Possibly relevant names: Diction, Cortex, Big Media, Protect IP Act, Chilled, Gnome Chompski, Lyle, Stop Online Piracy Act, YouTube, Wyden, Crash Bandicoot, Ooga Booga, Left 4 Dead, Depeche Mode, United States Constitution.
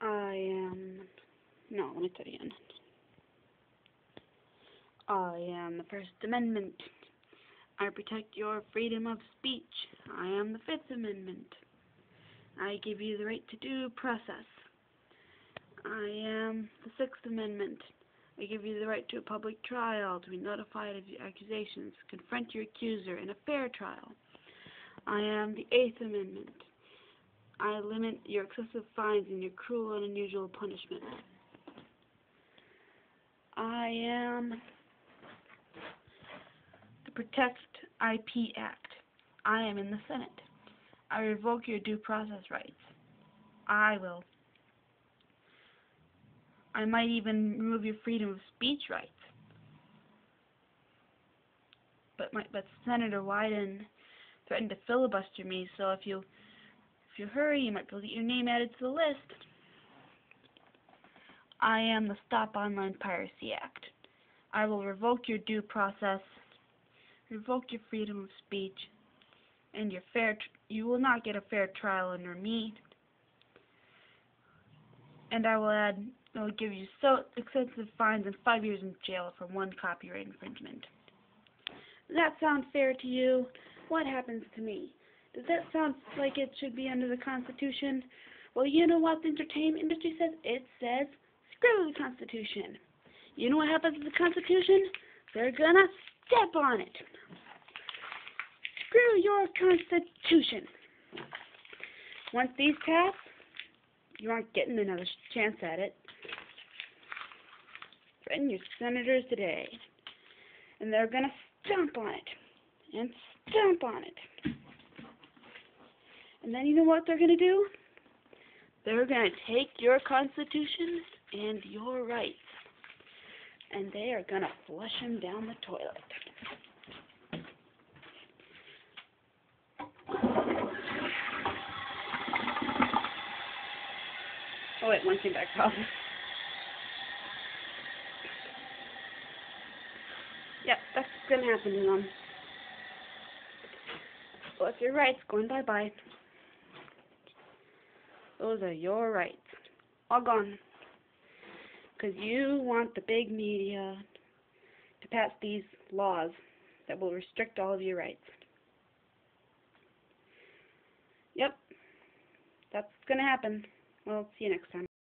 I am the First Amendment. I protect your freedom of speech. I am the Fifth Amendment. I give you the right to due process. I am the Sixth Amendment. I give you the right to a public trial, to be notified of your accusations, confront your accuser in a fair trial. I am the Eighth Amendment. I limit your excessive fines and your cruel and unusual punishment. I am the Protect IP Act. I am in the Senate. I revoke your due process rights. I might even remove your freedom of speech rights. But Senator Wyden threatened to filibuster me, so if you hurry, you might get your name added to the list. I am the Stop Online Piracy Act. I will revoke your due process, revoke your freedom of speech, and your you will not get a fair trial under me. And I will give you so extensive fines and 5 years in jail for one copyright infringement. Does that sound fair to you? What happens to me? Does that sound like it should be under the Constitution? Well, you know what the entertainment industry says? It says, screw the Constitution. You know what happens to the Constitution? They're gonna step on it. Screw your Constitution. Once these pass, you aren't getting another chance at it. Threaten your senators today, and they're gonna stomp on it, and stomp on it. And then you know what they're gonna do? They're gonna take your Constitution and your rights, and they are gonna flush them down the toilet. Oh wait, one came back off. Yep, that's gonna happen to them. Well, if your rights going bye-bye, those are your rights. All gone. Because you want the big media to pass these laws that will restrict all of your rights. Yep, that's gonna happen. Well, see you next time.